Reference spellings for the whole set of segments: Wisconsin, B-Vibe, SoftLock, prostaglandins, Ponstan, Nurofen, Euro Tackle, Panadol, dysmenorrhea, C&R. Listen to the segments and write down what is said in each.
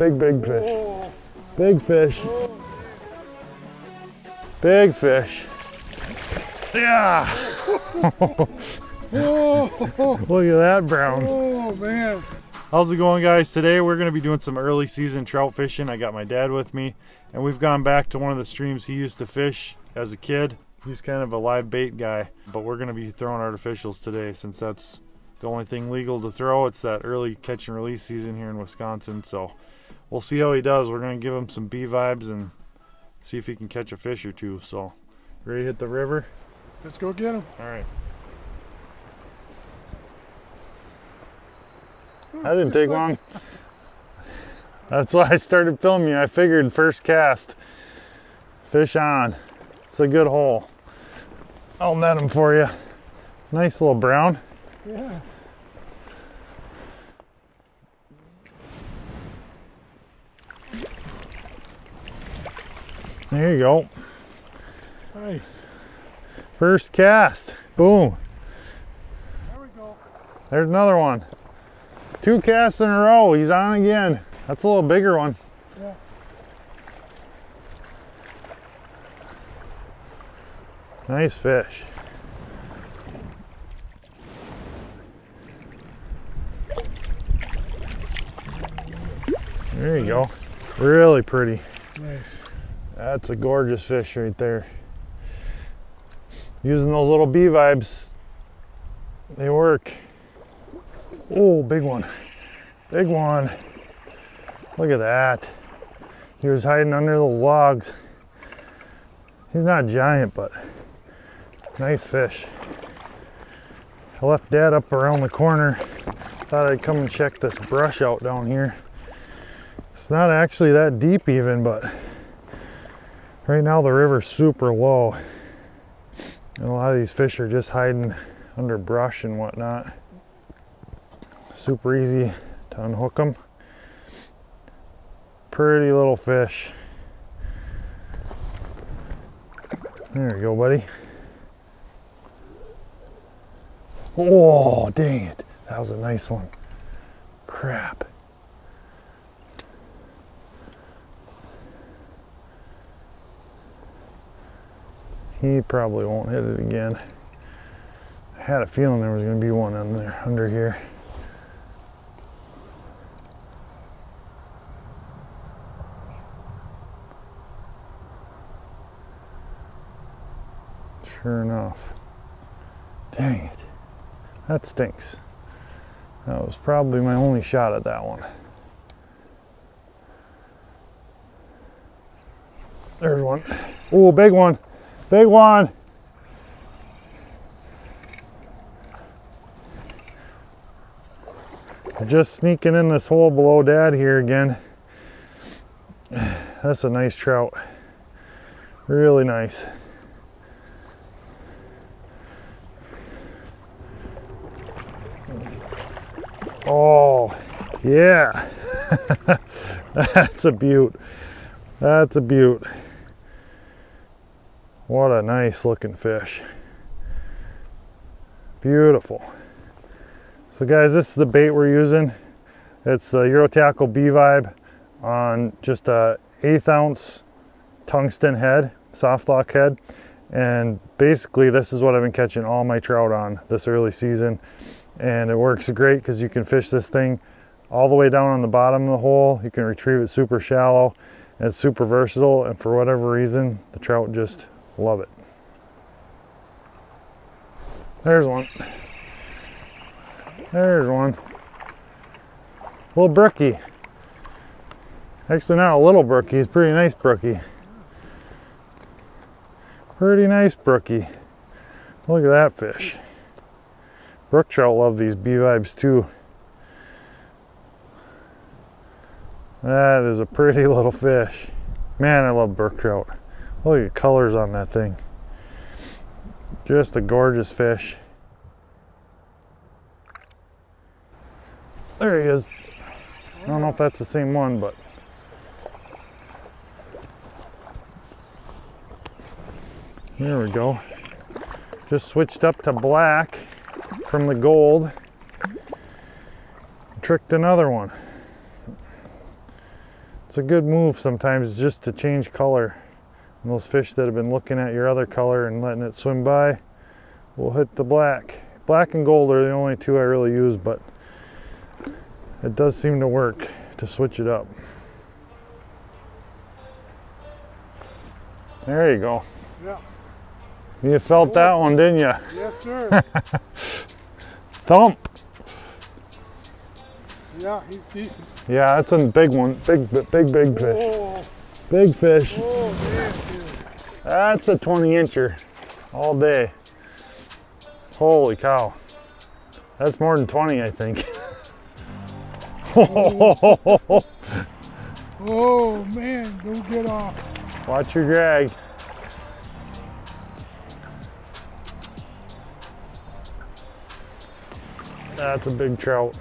Big fish. Big fish. Big fish. Yeah. Look at that brown. Oh man. How's it going, guys? Today we're going to be doing some early season trout fishing. I got my dad with me, and we've gone back to one of the streams he used to fish as a kid. He's kind of a live bait guy, but we're going to be throwing artificials today since that's the only thing legal to throw. It's that early catch and release season here in Wisconsin, so we'll see how he does. We're going to give him some B-Vibes and see if he can catch a fish or two. So, ready to hit the river? Let's go get him. All right. That didn't take long. That's why I started filming you. I figured first cast, fish on. It's a good hole. I'll net him for you. Nice little brown. Yeah. There you go. Nice. First cast. Boom. There we go. There's another one. Two casts in a row. He's on again. That's a little bigger one. Yeah. Nice fish. There you go. Really pretty. Nice. That's a gorgeous fish right there. Using those little B-Vibes, they work. Oh, big one. Big one. Look at that. He was hiding under those logs. He's not giant, but nice fish. I left Dad up around the corner. Thought I'd come and check this brush out down here. It's not actually that deep even, but right now the river's super low, and a lot of these fish are just hiding under brush and whatnot. Super easy to unhook them. Pretty little fish. There you go, buddy. Oh, dang it. That was a nice one. Crap. He probably won't hit it again. I had a feeling there was going to be one under here. Sure enough. Dang it. That stinks. That was probably my only shot at that one. There's one. Oh, big one. Big one. Just sneaking in this hole below Dad here again. That's a nice trout. Really nice. Oh, yeah. That's a beaut. That's a beaut. What a nice looking fish. Beautiful. So guys, this is the bait we're using. It's the Euro Tackle B-Vibe on just a 1/8 ounce tungsten head, soft lock head. And basically this is what I've been catching all my trout on this early season. And it works great because you can fish this thing all the way down on the bottom of the hole. You can retrieve it super shallow. And it's super versatile, and for whatever reason, the trout just love it. There's one. There's one. Little brookie. Actually, not a little brookie. It's pretty nice brookie. Pretty nice brookie. Look at that fish. Brook trout love these B-Vibes too. That is a pretty little fish. Man, I love brook trout. Look at the colors on that thing. Just a gorgeous fish. There he is. I don't know if that's the same one, but there we go. Just switched up to black from the gold. Tricked another one. It's a good move sometimes just to change color. And those fish that have been looking at your other color and letting it swim by will hit the black. Black and gold are the only two I really use, but it does seem to work to switch it up. There you go. Yeah. You felt that one, didn't you? Yes, sir. Thump. Yeah, he's decent. Yeah, that's a big one. Big fish. Oh. Big fish. Oh, man. That's a 20-incher all day. Holy cow. That's more than 20, I think. Oh. Oh, man. Don't get off. Watch your drag. That's a big trout.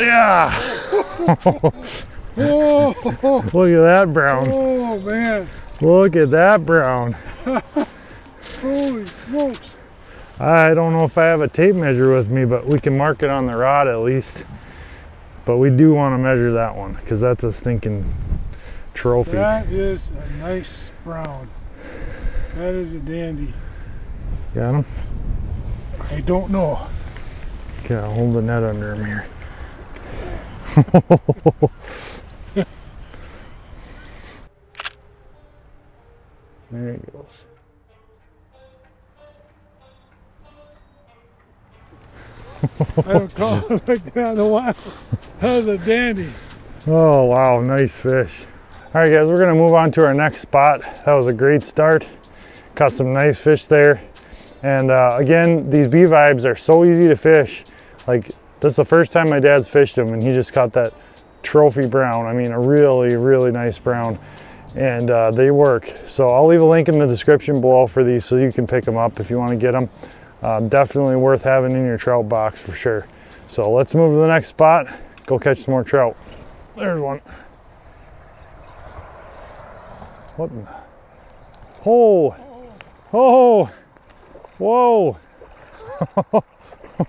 Yeah! Look at that brown. Oh, man. Look at that brown. Holy smokes. I don't know if I have a tape measure with me, but we can mark it on the rod at least. But we do want to measure that one because that's a stinking trophy. That is a nice brown. That is a dandy. Got him? I don't know. Okay, I'll hold the net under him here. There he goes. I haven't caught him like that in a while. That was a dandy. Oh wow, nice fish. Alright guys, we're going to move on to our next spot. That was a great start. Caught some nice fish there. And again, these B-Vibes are so easy to fish. Like, this is the first time my dad's fished him, and he just caught that trophy brown. I mean, a really, really nice brown. And they work. So I'll leave a link in the description below for these so you can pick them up if you want to get them. Definitely worth having in your trout box for sure. So let's move to the next spot. Go catch some more trout. There's one. What in the... Oh! Oh! Whoa!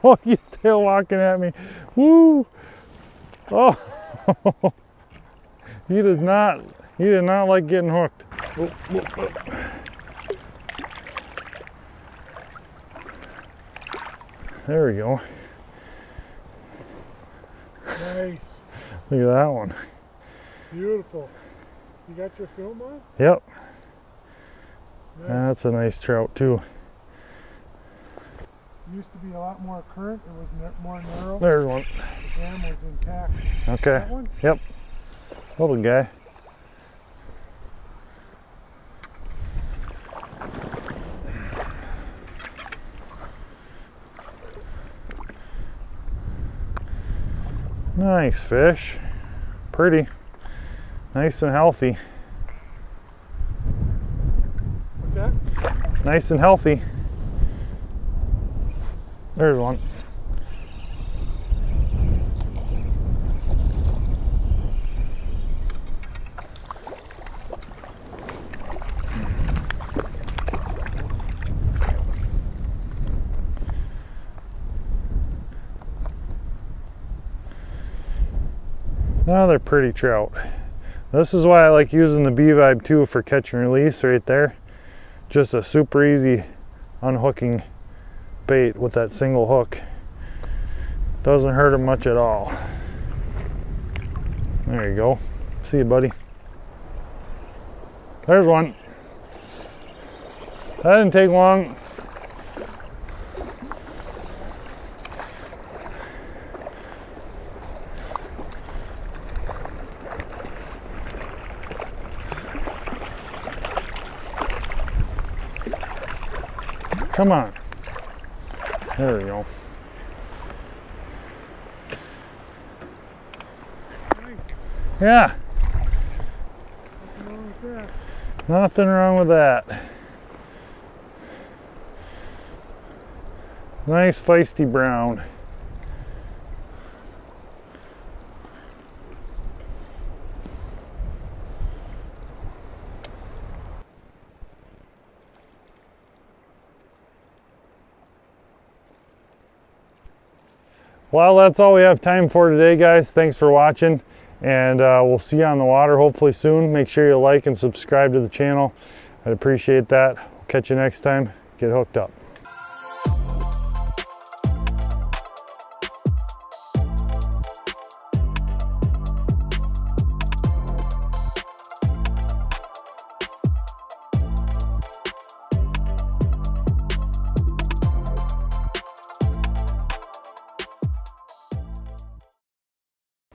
Oh, he's still walking at me. Woo! Oh! He did not like getting hooked. There we go. Nice. Look at that one. Beautiful. You got your film on? Yep. Nice. That's a nice trout too. Used to be a lot more current. It was more narrow. There's one. The dam was intact. Okay. That one? Yep. Little guy. Nice fish. Pretty. Nice and healthy. What's that? Nice and healthy. There's one. Another pretty trout. This is why I like using the B-Vibe too for catch and release right there. Just a super easy unhooking bait with that single hook. Doesn't hurt him much at all. There you go. See you, buddy. There's one. That didn't take long. Come on. There we go. Yeah. Nothing wrong with that. Nothing wrong with that. Nice feisty brown. Well, that's all we have time for today, guys. Thanks for watching, and we'll see you on the water hopefully soon. Make sure you like and subscribe to the channel. I'd appreciate that. Catch you next time. Get hooked up.